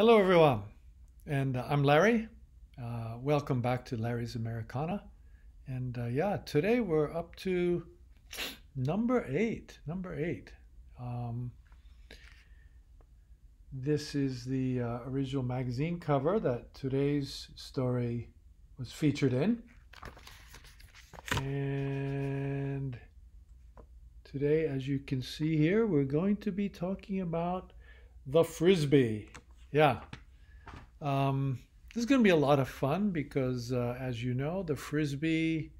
Hello, everyone, and I'm Larry. Welcome back to Larry's Americana. And yeah, today we're up to number eight. This is the original magazine cover that today's story was featured in. And today, as you can see here, we're going to be talking about the Frisbee. Yeah, this is going to be a lot of fun because, as you know, the Frisbee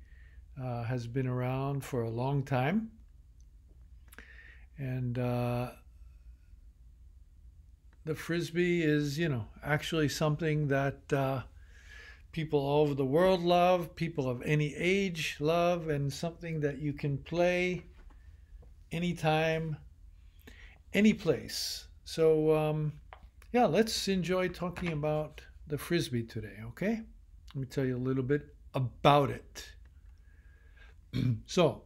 has been around for a long time. And the Frisbee is, you know, actually something that people all over the world love, people of any age love, and something that you can play anytime, any place. So, yeah, let's enjoy talking about the Frisbee today, okay? Let me tell you a little bit about it. So,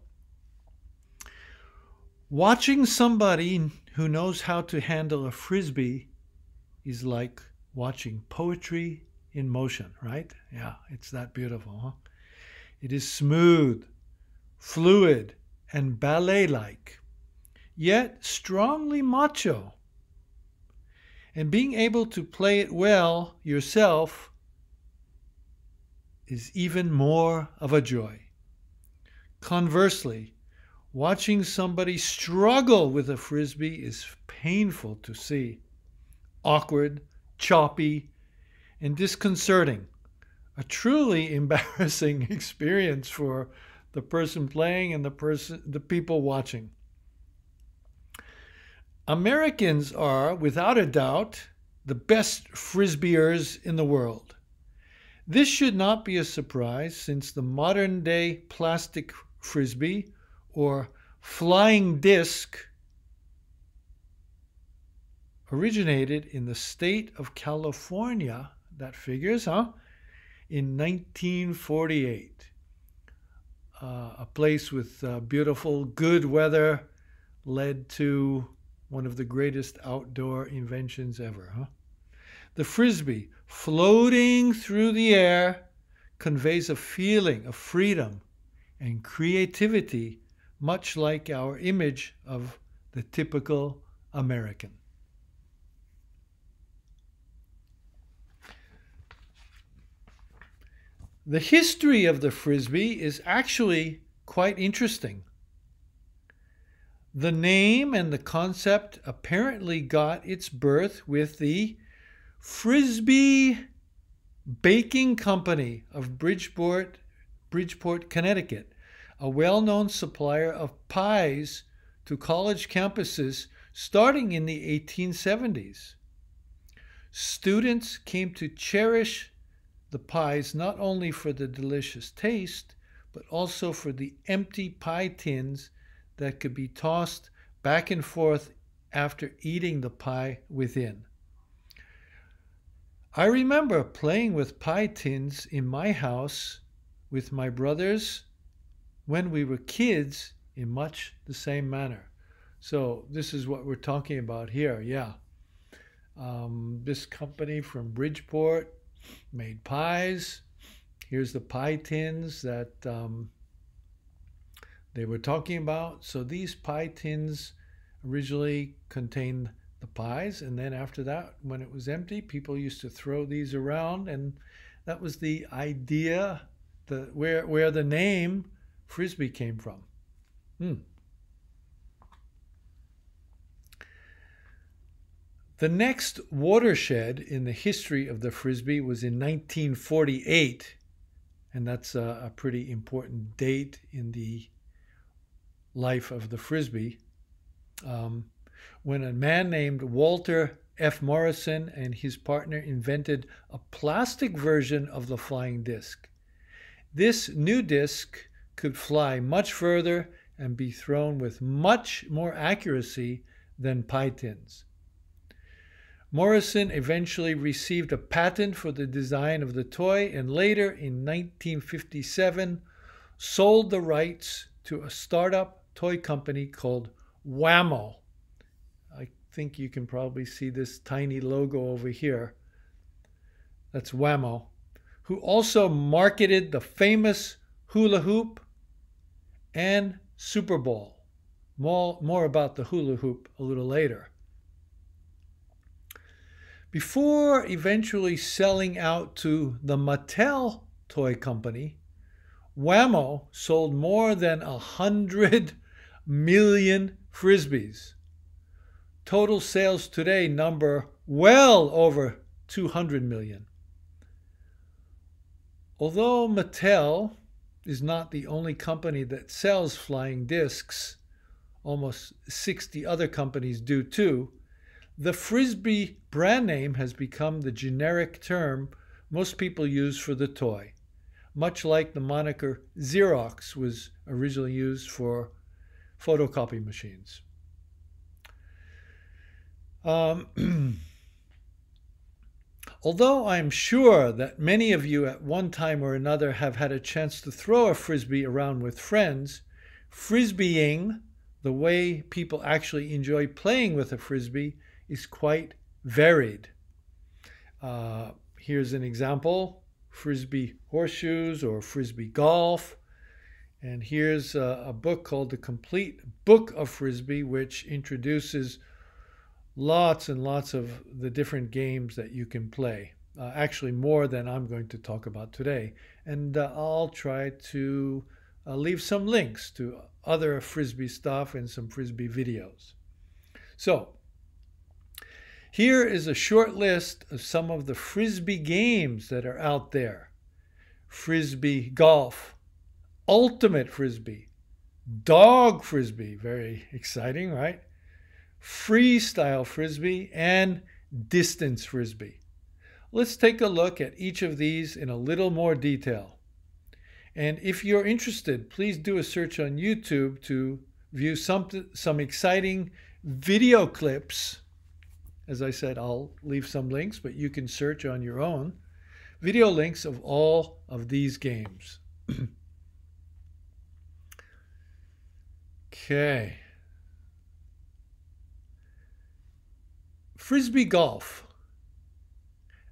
watching somebody who knows how to handle a Frisbee is like watching poetry in motion, right? Yeah, it's that beautiful, huh? It is smooth, fluid, and ballet-like, yet strongly macho. And being able to play it well yourself is even more of a joy. Conversely, watching somebody struggle with a Frisbee is painful to see. Awkward, choppy, and disconcerting. A truly embarrassing experience for the person playing and the people watching. Americans are, without a doubt, the best Frisbeers in the world. This should not be a surprise since the modern-day plastic Frisbee or flying disc originated in the state of California, that figures, huh, in 1948. A place with beautiful, good weather led to one of the greatest outdoor inventions ever, huh? The Frisbee, floating through the air, conveys a feeling of freedom and creativity, much like our image of the typical American. The history of the Frisbee is actually quite interesting. The name and the concept apparently got its birth with the Frisbee Baking Company of Bridgeport, Connecticut, a well-known supplier of pies to college campuses starting in the 1870s. Students came to cherish the pies not only for the delicious taste, but also for the empty pie tins that could be tossed back and forth after eating the pie within. I remember playing with pie tins in my house with my brothers when we were kids in much the same manner. So this is what we're talking about here, yeah. This company from Bridgeport made pies. Here's the pie tins that they were talking about. So these pie tins originally contained the pies, and then after that, when it was empty, people used to throw these around, and that was the idea, where the name Frisbee came from. The next watershed in the history of the Frisbee was in 1948, and that's a pretty important date in the life of the Frisbee, when a man named Walter F. Morrison and his partner invented a plastic version of the flying disc. This new disc could fly much further and be thrown with much more accuracy than pie tins. Morrison eventually received a patent for the design of the toy and later, in 1957, sold the rights to a startup toy company called Wham-O. I think you can probably see this tiny logo over here. That's Wham-O, who also marketed the famous hula hoop and Super Ball. More about the hula hoop a little later. Before eventually selling out to the Mattel toy company, Wham-O sold more than 100 million Frisbees. Total sales today number well over 200 million. Although Mattel is not the only company that sells flying discs, almost 60 other companies do too, the Frisbee brand name has become the generic term most people use for the toy, much like the moniker Xerox was originally used for photocopy machines. Although I'm sure that many of you at one time or another have had a chance to throw a Frisbee around with friends, Frisbeeing, the way people actually enjoy playing with a Frisbee, is quite varied. Here's an example, Frisbee horseshoes or Frisbee golf. And here's a book called The Complete Book of Frisbee, which introduces lots and lots of the different games that you can play. Actually, more than I'm going to talk about today. And I'll try to leave some links to other Frisbee stuff and some Frisbee videos. So, here is a short list of some of the Frisbee games that are out there. Frisbee golf, Ultimate Frisbee, Dog Frisbee, very exciting, right? Freestyle Frisbee, and Distance Frisbee. Let's take a look at each of these in a little more detail. And if you're interested, please do a search on YouTube to view some exciting video clips. As I said, I'll leave some links, but you can search on your own. Video links of all of these games. Okay. Frisbee golf.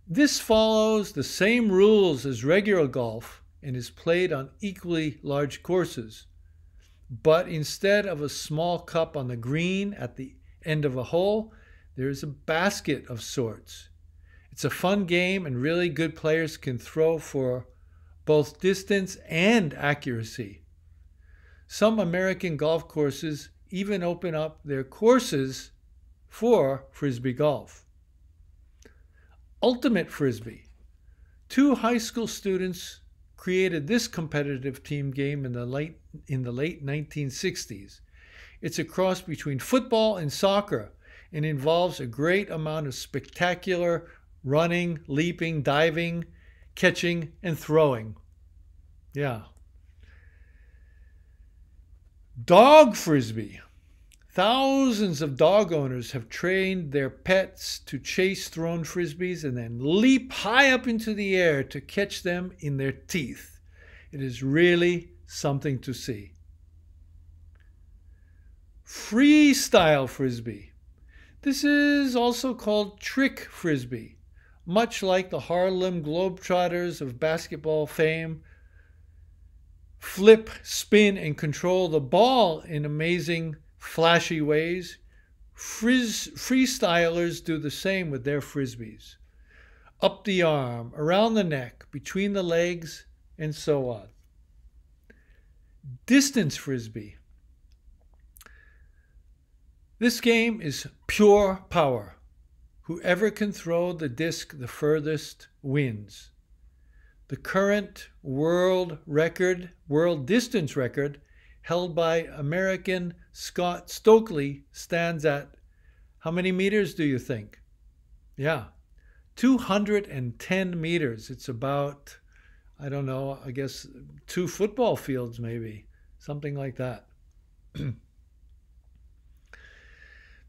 This follows the same rules as regular golf and is played on equally large courses. But instead of a small cup on the green at the end of a hole, there is a basket of sorts. It's a fun game, and really good players can throw for both distance and accuracy. Some American golf courses even open up their courses for Frisbee golf. Ultimate Frisbee. Two high school students created this competitive team game in the late 1960s. It's a cross between football and soccer, and involves a great amount of spectacular running, leaping, diving, catching, and throwing. Yeah. Dog Frisbee. Thousands of dog owners have trained their pets to chase thrown Frisbees and then leap high up into the air to catch them in their teeth. It is really something to see. Freestyle Frisbee. This is also called Trick Frisbee. Much like the Harlem Globetrotters of basketball fame, flip, spin, and control the ball in amazing, flashy ways, freestylers do the same with their Frisbees. Up the arm, around the neck, between the legs, and so on. Distance Frisbee. This game is pure power. Whoever can throw the disc the furthest wins. The current world distance record held by American Scott Stokely stands at, how many meters do you think? Yeah, 210 meters. It's about, I don't know, I guess 2 football fields maybe, something like that.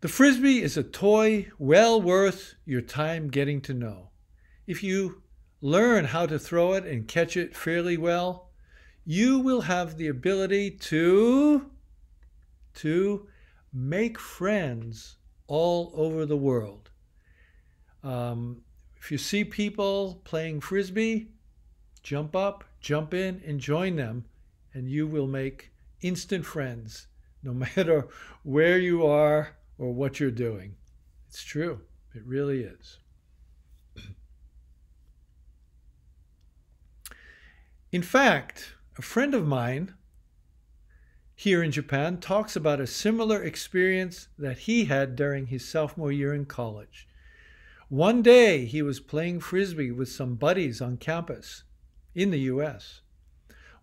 The Frisbee is a toy well worth your time getting to know. If you learn how to throw it and catch it fairly well, you will have the ability to make friends all over the world. If you see people playing Frisbee, jump up, jump in, and join them, and you will make instant friends, no matter where you are or what you're doing. It's true. It really is. In fact, a friend of mine here in Japan talks about a similar experience that he had during his sophomore year in college. One day he was playing Frisbee with some buddies on campus in the U.S.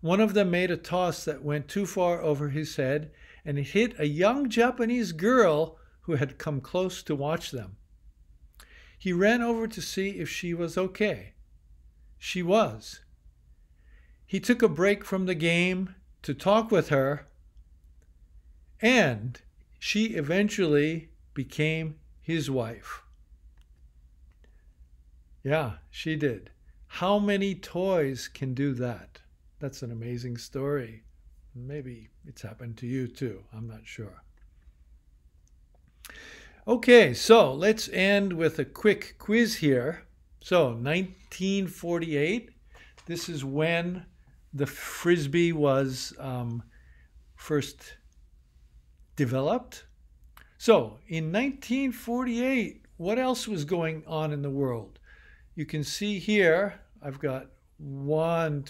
One of them made a toss that went too far over his head, and it hit a young Japanese girl who had come close to watch them. He ran over to see if she was okay. She was. He took a break from the game to talk with her, and she eventually became his wife. Yeah, she did. How many toys can do that? That's an amazing story. Maybe it's happened to you too. I'm not sure. Okay, so let's end with a quick quiz here. So 1948, this is when the Frisbee was first developed. So in 1948, what else was going on in the world? You can see here, I've got 5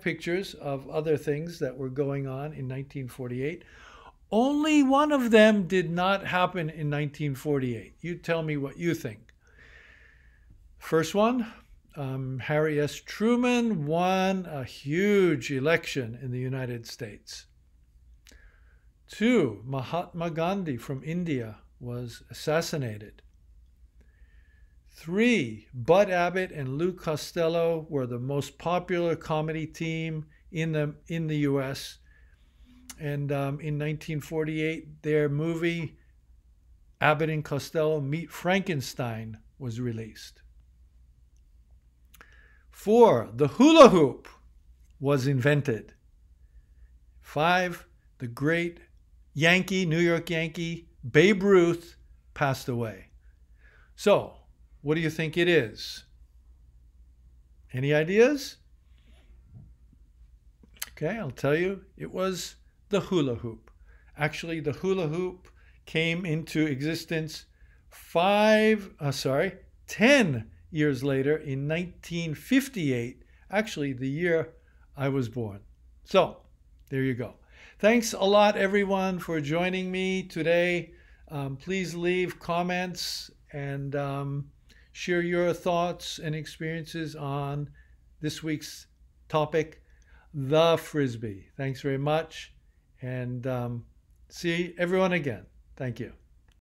pictures of other things that were going on in 1948. Only one of them did not happen in 1948. You tell me what you think. First one, Harry S. Truman won a huge election in the United States. 2, Mahatma Gandhi from India was assassinated. 3, Bud Abbott and Lou Costello were the most popular comedy team in the U.S. And in 1948, their movie Abbott and Costello Meet Frankenstein was released. 4, the hula hoop was invented. 5, the great Yankee, New York Yankee, Babe Ruth passed away. So, what do you think it is? Any ideas? Okay, I'll tell you. It was the hula hoop. Actually, the hula hoop came into existence 10 years later in 1958, actually the year I was born. So, there you go. Thanks a lot, everyone, for joining me today. Please leave comments and share your thoughts and experiences on this week's topic, the Frisbee. Thanks very much, and see everyone again. Thank you.